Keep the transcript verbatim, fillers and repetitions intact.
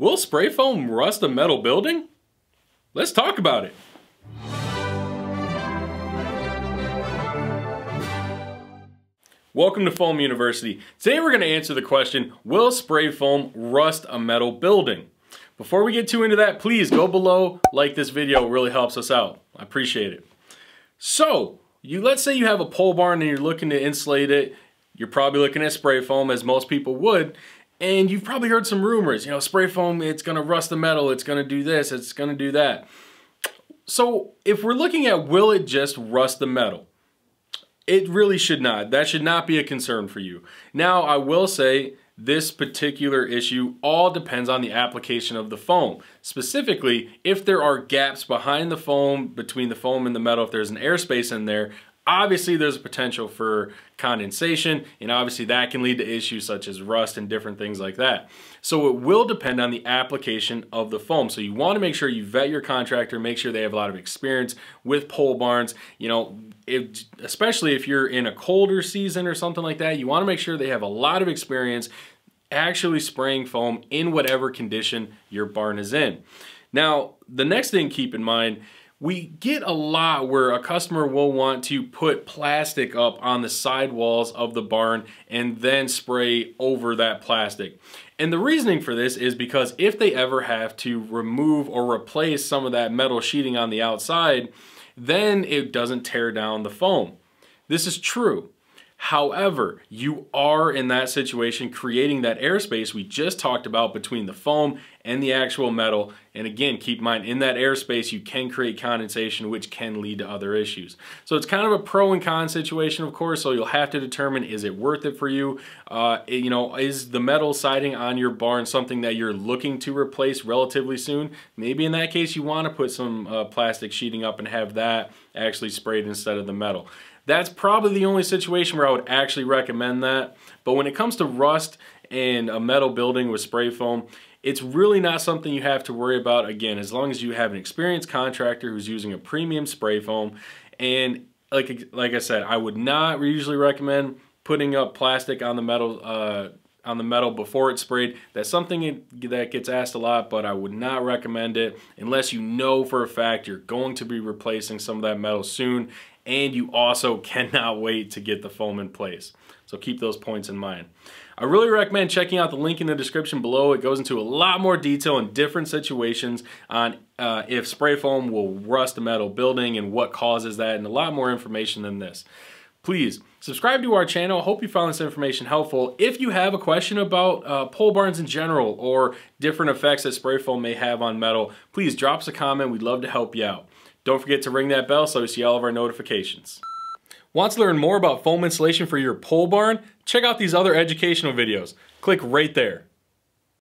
Will spray foam rust a metal building? Let's talk about it. Welcome to Foam University. Today we're going to answer the question, will spray foam rust a metal building? Before we get too into that, please go below, like this video, it really helps us out. I appreciate it. So, you let's say you have a pole barn and you're looking to insulate it. You're probably looking at spray foam, as most people would. And you've probably heard some rumors, you know, spray foam, it's gonna rust the metal, it's gonna do this, it's gonna do that. So if we're looking at will it just rust the metal, it really should not. That should not be a concern for you. Now, I will say this particular issue all depends on the application of the foam. Specifically, if there are gaps behind the foam, between the foam and the metal, if there's an airspace in there, obviously there's a potential for condensation, and obviously that can lead to issues such as rust and different things like that. So it will depend on the application of the foam. So you want to make sure you vet your contractor, make sure they have a lot of experience with pole barns. You know, if, especially if you're in a colder season or something like that, you want to make sure they have a lot of experience actually spraying foam in whatever condition your barn is in. Now, the next thing keep in mind, we get a lot where a customer will want to put plastic up on the sidewalls of the barn and then spray over that plastic. And the reasoning for this is because if they ever have to remove or replace some of that metal sheeting on the outside, then it doesn't tear down the foam. This is true. However, you are in that situation creating that airspace we just talked about between the foam and the actual metal. And again, keep in mind, in that airspace, you can create condensation, which can lead to other issues. So it's kind of a pro and con situation, of course, so you'll have to determine, is it worth it for you? Uh, you know, is the metal siding on your barn something that you're looking to replace relatively soon? Maybe in that case, you want to put some uh, plastic sheeting up and have that actually sprayed instead of the metal. That's probably the only situation where I would actually recommend that. But when it comes to rust and a metal building with spray foam, it's really not something you have to worry about, again, as long as you have an experienced contractor who's using a premium spray foam. And like, like I said, I would not usually recommend putting up plastic on the metal uh, on the metal before it's sprayed. That's something that gets asked a lot, but I would not recommend it unless you know for a fact you're going to be replacing some of that metal soon, and you also cannot wait to get the foam in place. So keep those points in mind. I really recommend checking out the link in the description below. It goes into a lot more detail in different situations on uh, if spray foam will rust a metal building and what causes that, and a lot more information than this. Please subscribe to our channel. I hope you found this information helpful. If you have a question about uh, pole barns in general or different effects that spray foam may have on metal, please drop us a comment. We'd love to help you out. Don't forget to ring that bell so you see all of our notifications. Want to learn more about foam insulation for your pole barn? Check out these other educational videos. Click right there.